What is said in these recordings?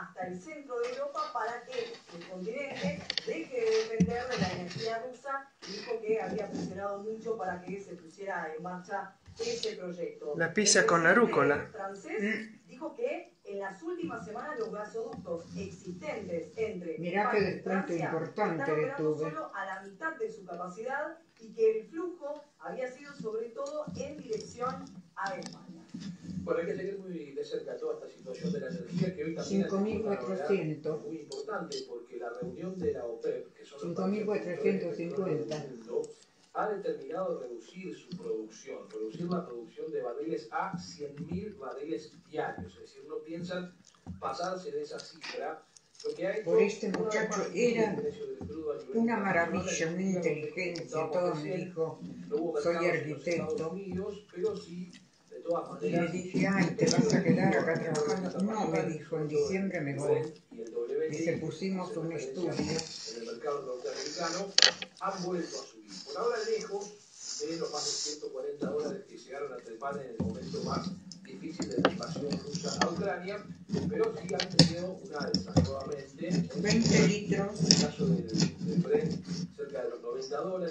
hasta el centro de Europa para que el continente deje de depender de la energía rusa. Dijo que había presionado mucho para que se pusiera en marcha ese proyecto. La pizza con la rúcula. El francés dijo que en las últimas semanas los gasoductos existentes entre España y Francia están operando solo a la mitad de su capacidad y que el flujo había sido sobre todo en dirección a España. Bueno, hay que seguir muy de cerca toda esta situación de la energía que hoy también 5.400. Muy importante porque la reunión de la OPEP, que son 5.450, ha determinado reducir su producción, reducir la producción de barriles a 100.000 barriles diarios. Es decir, no piensan pasarse de esa cifra. Por este muchacho era una maravilla, una inteligencia, todo me dijo, soy arquitecto. Y le dije, ay, te vas a quedar acá trabajando. No, me dijo, en diciembre me voy. Y se pusimos un estudio. En el mercado norteamericano han vuelto a subir. Por ahora lejos de los más de $140 que llegaron a trepar en el momento más difícil de la invasión rusa a Ucrania, pero sí han tenido una alza nuevamente. 20 litros. En el caso del Brent, cerca de los $90.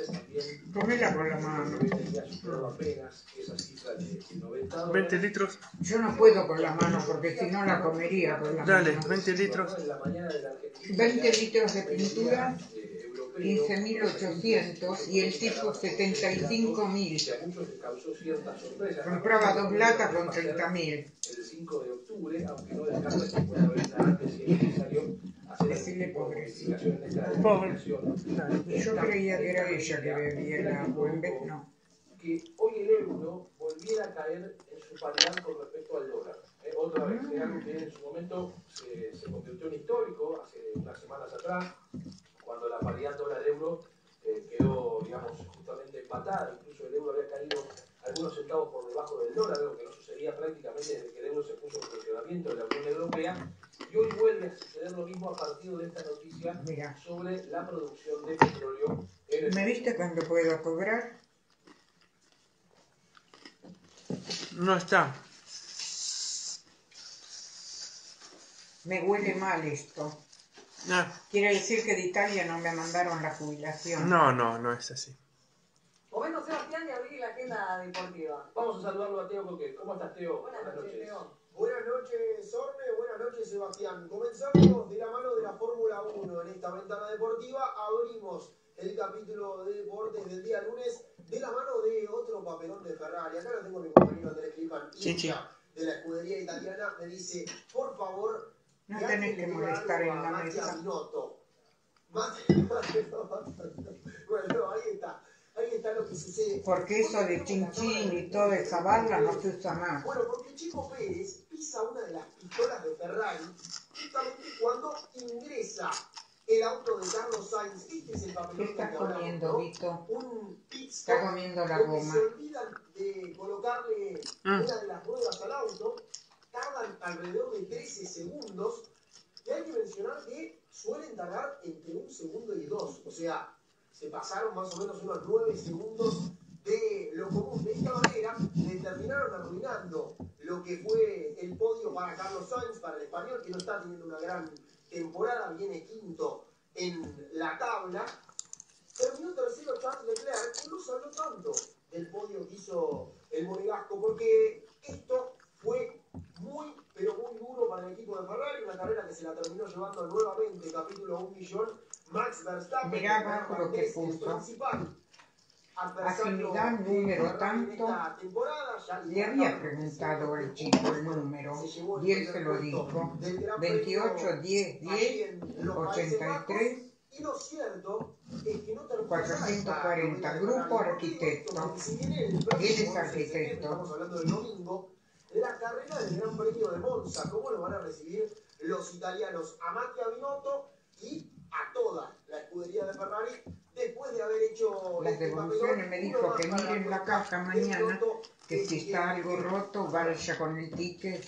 También. Comela con la mano. Ya superó apenas esa cifra de $90. 20 litros. Yo no puedo con la mano porque si no la comería con la mano. Dale, 20 litros. 20 litros de pintura. 15.800 y el tipo 75.000. Compraba dos latas con 30.000. El 5 de octubre, aunque no descarta que pueda haber antes, si es necesario decirle pobrecito. Yo creía que era ella que bebía el agua, en vez no. Que hoy el euro volviera a caer en su paridad con respecto al dólar. Otra vez, algo que en su momento se convirtió en histórico hace unas semanas atrás, cuando la paridad dólar-euro quedó, digamos, justamente empatada. Incluso el euro había caído algunos centavos por debajo del dólar, lo que no sucedía prácticamente desde que el euro se puso en funcionamiento en la Unión Europea. Y hoy vuelve a suceder lo mismo a partir de esta noticia. Mira, sobre la producción de petróleo. ¿Me viste cuando puedo cobrar? No está. Me huele mal esto. No. Quiere decir que de Italia no me mandaron la jubilación. No, no, no es así. Momento, Sebastián, de abrir la agenda deportiva. Vamos a saludarlo a Teo Coquet. ¿Cómo estás, Teo? Buenas noches, Teo. Buenas noches, Orne. Buenas noches, Sebastián. Comenzamos de la mano de la Fórmula 1 en esta ventana deportiva. Abrimos el capítulo de deportes del día lunes de la mano de otro papelón de Ferrari. Acá lo tengo mi compañero Andrés Cliffan, de la escudería italiana. Me dice, por favor... No tenés que molestar en la mesa. Binotto. Bueno, ahí está lo que sucede. Porque eso de chinchín y toda esa barra no se usa más. Bueno, porque Chico Pérez pisa una de las pistolas de Ferrari justamente cuando ingresa el auto de Carlos Sainz. Este es el papelón que hablamos, comiendo, Vito. Un pizza. Está comiendo la goma. Se olvidan de colocarle una de las ruedas al auto. Tardan alrededor de 13 segundos y hay que mencionar que suelen tardar entre 1 segundo y 2, o sea, se pasaron más o menos unos 9 segundos de lo común. De esta manera le terminaron arruinando lo que fue el podio para Carlos Sainz, para el español, que no está teniendo una gran temporada, viene quinto en la tabla. Terminó tercero Charles Leclerc, que no se habló tanto del podio que hizo el monegasco, porque esto fue muy, pero muy duro para el equipo de Ferrari, una carrera que se la terminó llevando nuevamente, capítulo 1.000.000, Max Verstappen. Mirá abajo lo que puso. Afinidad, número tanto. Le había preguntado al chico el número y él se lo dijo. 28, 10, 10, 83. Y lo cierto es que no terminó 440, grupo arquitecto. Él es arquitecto. Estamos hablando del domingo. La carrera del Gran Premio de Monza, cómo lo van a recibir los italianos a Mattia Binotto y a toda la escudería de Ferrari después de haber hecho las devoluciones. Me dijo que miren la caja mañana, que si está algo roto vaya con el ticket.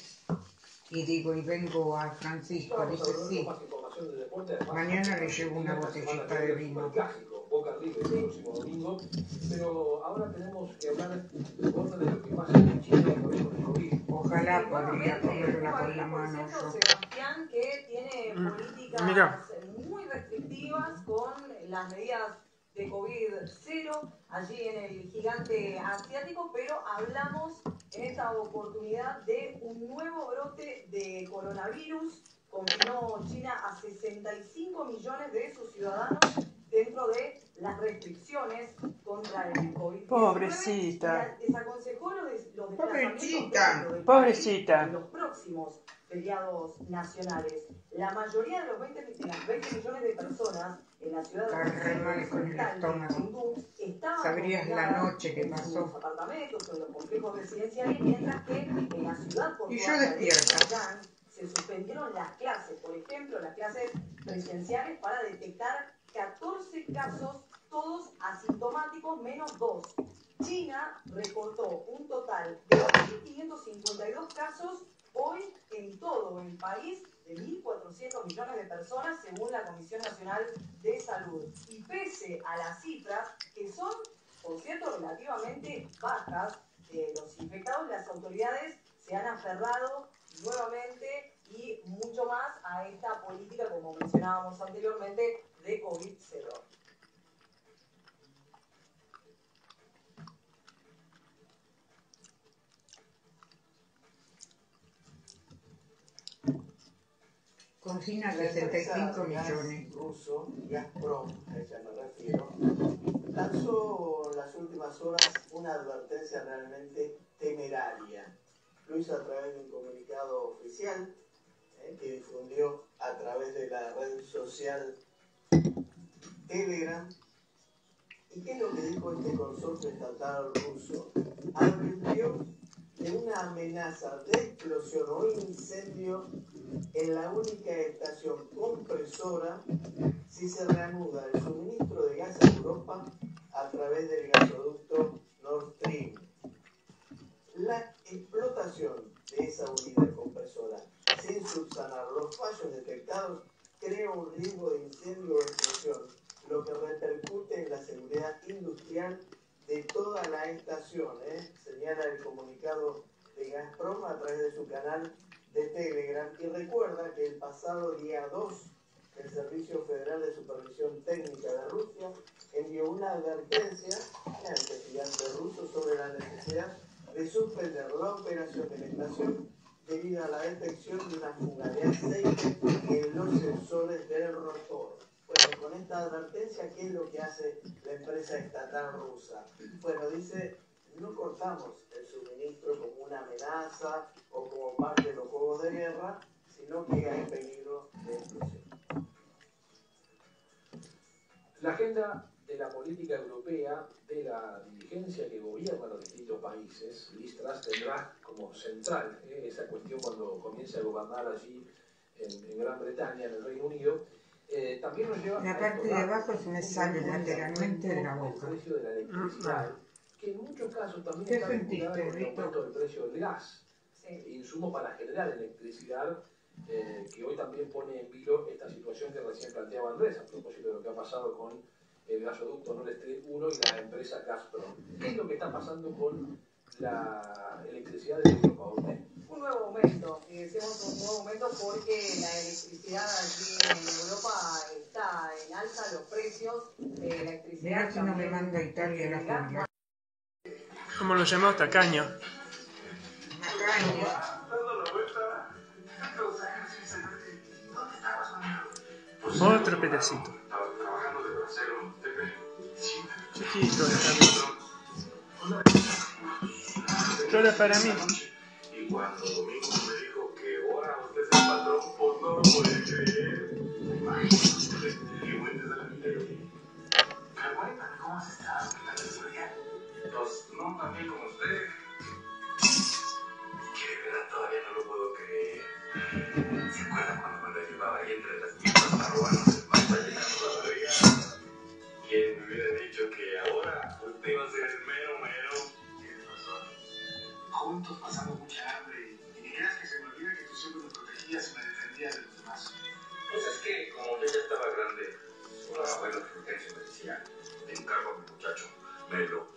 Y digo, y vengo a Francisco, dice sí, mañana le llevo una botellita de vino. Europa League el próximo domingo, pero ahora tenemos que hablar de cosas de lo que pasa en Chile con el COVID. Ojalá podría cogerla con la mano. Sebastián, que tiene políticas muy restrictivas con las medidas de COVID-0 allí en el gigante asiático, pero hablamos en esta oportunidad de un nuevo brote de coronavirus. Confinó China a 65 millones de sus ciudadanos dentro de las restricciones contra el COVID-19. Pobrecita. Desaconsejó los desplazamientos en los próximos feriados nacionales. La mayoría de los 20 millones de personas en la ciudad de Chengdu estaban confinadas en sus apartamentos, en los complejos residenciales, mientras que en la ciudad portuaria de Yanchang se suspendieron las clases, por ejemplo, las clases presenciales, para detectar 14 casos, todos asintomáticos menos 2. China reportó un total de 1.552 casos hoy en todo el país, de 1.400 millones de personas, según la Comisión Nacional de Salud. Y pese a las cifras, que son, por cierto, relativamente bajas, los infectados, las autoridades se han aferrado nuevamente y mucho más a esta política, como mencionábamos anteriormente, de COVID-0. Confina 65 millones. Ruso, Gazprom, a ella me refiero, lanzó en las últimas horas una advertencia realmente temeraria. Lo hizo a través de un comunicado oficial que difundió a través de la red social Telegram. ¿Y qué es lo que dijo este consorcio estatal ruso? Advirtió de una amenaza de explosión o incendio en la única estación compresora si se reanuda el suministro de gas a Europa a través del gasoducto Nord Stream. La explotación de esa unidad compresora sin subsanar los fallos detectados crea un riesgo de incendio o explosión, lo que repercute en la seguridad industrial de toda la estación, señala el comunicado de Gazprom a través de su canal de Telegram, y recuerda que el pasado día 2 el Servicio Federal de Supervisión Técnica de Rusia envió una advertencia al presidente ruso sobre la necesidad de suspender la operación de la estación debido a la detección de una fuga de aceite en los sensores del rotor. Bueno, con esta advertencia, ¿qué es lo que hace la empresa estatal rusa? Bueno, dice, no cortamos el suministro como una amenaza o como parte de los juegos de guerra, sino que hay peligro de explosión. La agenda de la política europea, de la dirigencia que gobierna los distintos países, Liz Truss tendrá como central esa cuestión cuando comience a gobernar allí en Gran Bretaña, en el Reino Unido. También nos lleva la parte de abajo se me sale lateralmente de la boca. El precio de la electricidad, que en muchos casos también está vinculado con el aumento del precio del gas, insumo para generar electricidad, que hoy también pone en vilo esta situación que recién planteaba Andrés, a propósito de lo que ha pasado con el gasoducto Nord Stream 1 y la empresa Gazprom. ¿Qué es lo que está pasando con la electricidad de Europa? Un nuevo aumento, y decimos un nuevo aumento porque la electricidad aquí en Europa está en alza, los precios de electricidad. Mirá si no me manda Italia la forma. ¿Cómo lo llamás? Tacaño. Tacaño. Otro pedacito. Chiquito, solo para mí. Y cuando Domingo me dijo que ahora usted es el patrón, pues no lo puede creer. Y bueno, desde la biblioteca. Pero bueno, ¿cómo has estado? ¿Qué tal tu día? Pues no tan bien como usted. Que de verdad todavía no lo puedo creer. ¿Se acuerda cuando me lo llevaba ahí entre las pipas para robarnos el pan para llenar la barriga? ¿Quién me hubiera dicho que ahora usted iba a ser el mero mero? Tienes razón. Juntos pasamos mucha hambre y ni creas que se me olvida que tú siempre me protegías y me defendías de los demás. Pues es que como yo ya estaba grande, una buena protegencia me decía, de un carro, muchacho. Me lo